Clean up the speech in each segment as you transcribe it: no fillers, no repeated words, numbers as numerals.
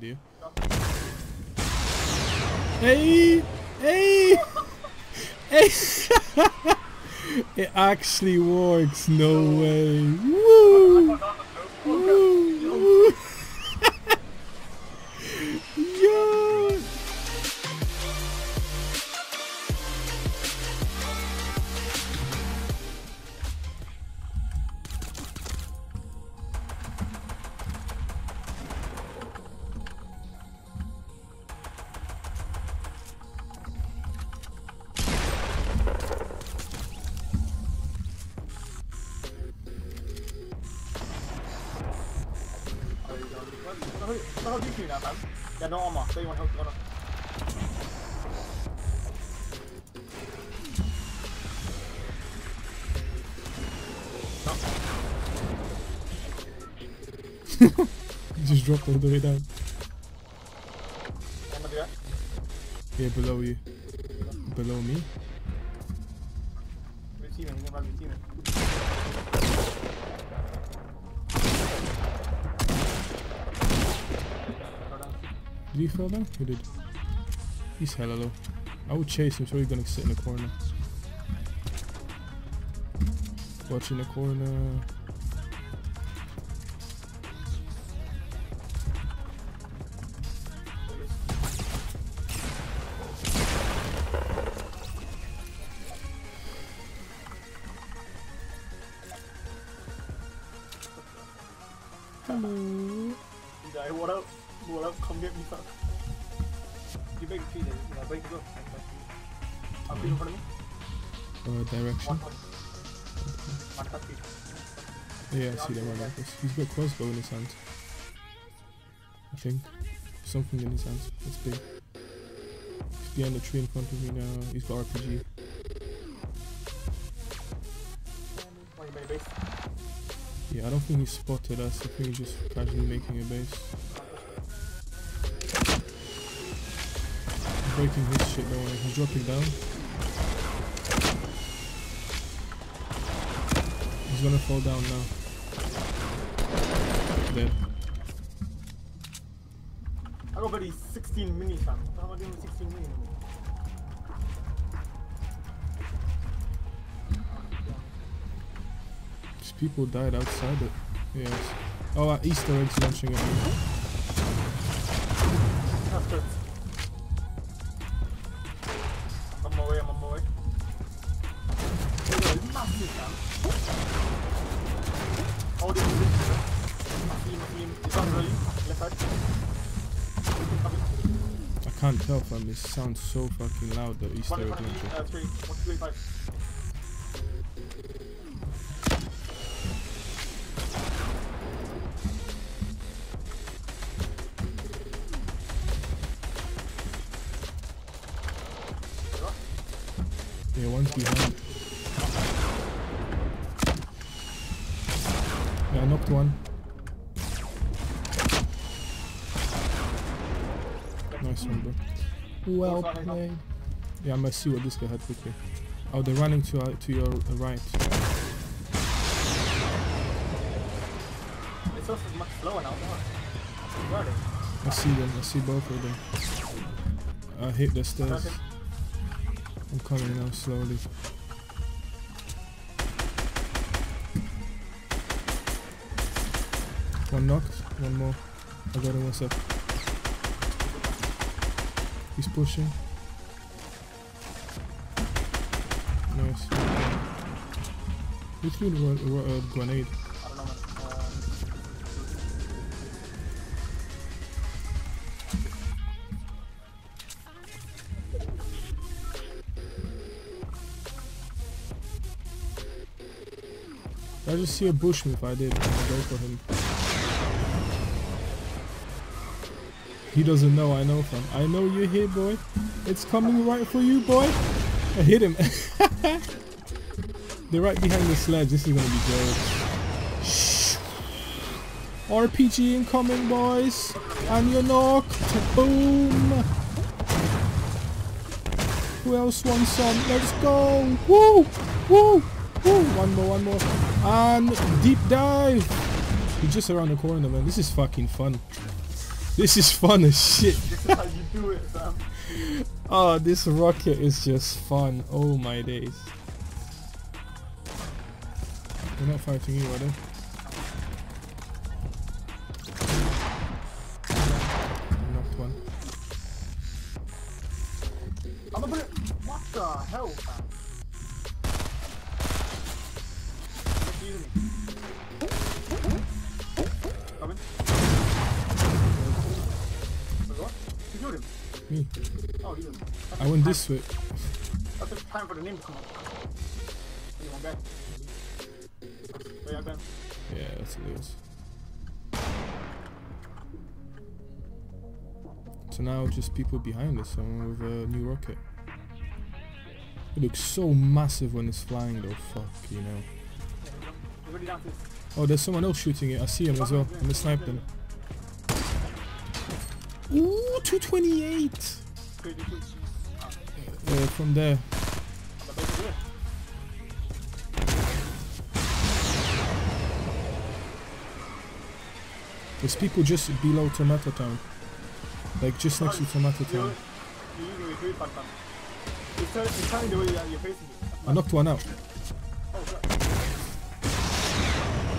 we do. Hey! Hey! Hey! It actually works, no way. Woo! Woo! Yeah! I'll do you now, man. Yeah, no armor, so you want help to honor. You just dropped all the way down. I'm gonna do that. Yeah, below you. Below me? We're teaming, we're gonna be teaming. Did he fall down? He did. He's hella low. I would chase him, so he's gonna sit in the corner. Watch in the corner. Hello. Guy, what up? What up? Come get me, fuck. You break the tree then. Yeah, break it up. I'll be in front of me. Direction. Okay. Yeah, I see that one like this. He's got a crossbow in his hand. I think. Something in his hands. It's big. He's behind the tree in front of me now. He's got RPG. Yeah, I don't think he spotted us. I think he's just casually making a base. Breaking his shit though, he's dropping down. He's gonna fall down now. Dead. I got very 16 minis, fam. What am I doing with 16 minis? These people died outside it. Yes. Oh, Easter eggs launching at me. That's good. I can't tell from this, sounds so fucking loud though. Easter egg launcher. Yeah, one's behind. Yeah, I knocked one. Nice one, bro. Well played. Yeah, I must see what this guy had quickly. Oh, they're running to your right. It's also much slower now. I see them. I see both of them. I hit the stairs. I'm coming now slowly. One knocked, one more. I got him, what's up? He's pushing. Nice. Who threw the grenade? I don't know. I just see a bushman. If I did, I'll go for him. He doesn't know, I know, fam. I know you're here, boy. It's coming right for you, boy. I hit him. They're right behind the sledge. This is gonna be good. Shh. RPG incoming, boys. And you're knocked. Boom. Who else wants some? Let's go. Woo. Woo. Woo. One more, one more. And deep dive. You're just around the corner, man. This is fucking fun. This is fun as shit. This is how you do it, fam. Oh, this rocket is just fun. Oh my days. We're not fighting you, are they? Knocked one. I'm a bit... What the hell, man? Me. Oh, you didn't. I went this way. I took time for the name to come up. You want back? Yeah, that's what it is. So now just people behind us, someone with a new rocket. It looks so massive when it's flying though, fuck, you know. Oh, there's someone else shooting it, I see him as well. I'm gonna snipe them. Ooh, 228! From there. There's people just below Tomato Town. Like just next to Tomato Town. I knocked one out.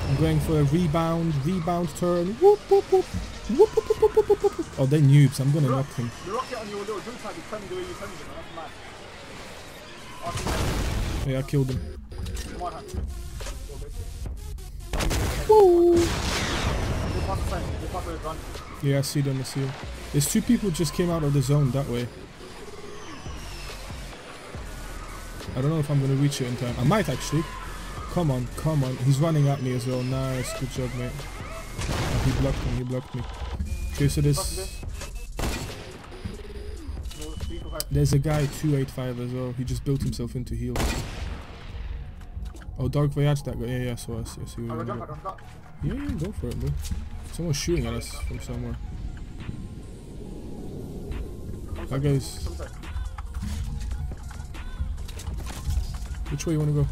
I'm going for a rebound turn. Whoop, whoop, whoop. Whoop, whoop, whoop, whoop, whoop, whoop. Oh, they're noobs. I'm gonna knock them. The rocket on your little drill tag is coming the way you're coming, that's mad. Yeah, I killed them. Woo! Yeah, I see them, I see them. There's two people just came out of the zone that way. I don't know if I'm gonna reach it in time. I might actually. Come on, come on. He's running at me as well. Nice, good job, mate. He blocked me, he blocked me. Okay, so there's a guy 285 as well. He just built himself into heal. Oh, Dark Voyage that guy. Yeah, yeah, so I see what you mean. Yeah, yeah, go for it, bro. Someone's shooting at us from somewhere. That guy's... Which way you wanna go?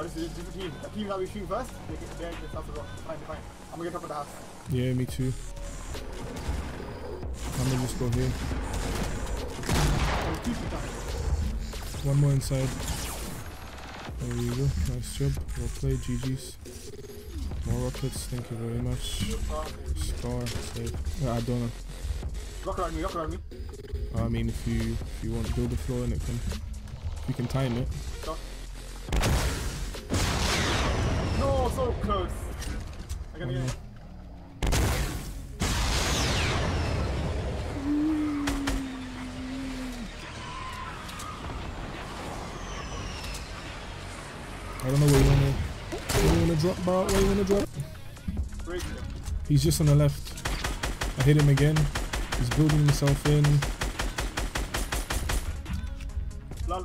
This is a team. The team that we shoot first, they're just after the rock. Fine. I'm gonna get up at the house. Yeah, me too. I'm gonna just go here. One more inside. There you go. Nice job. Well played, GG's. More rockets. Thank you very much. Scar. Save. No, I don't know. Rock around me. Rock around me. I mean, if you want to build a floor and it can, you can time it. Stop. No, so close. I gotta get it. I don't know where you wanna. Where you wanna drop, bro? Where you wanna drop? He's just on the left. I hit him again. He's building himself in. Lol.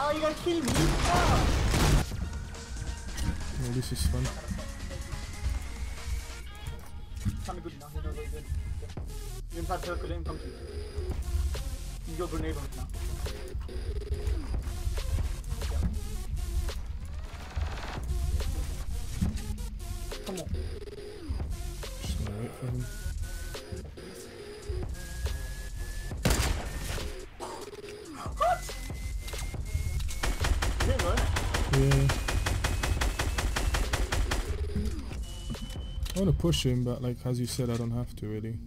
Oh, you gotta kill me! Oh. Well, this is fun. You inside circle, didn't come to you. You go grenade on it now. Come on. Just gonna wait for him. Yeah. I want to push him, but like as you said, I don't have to really.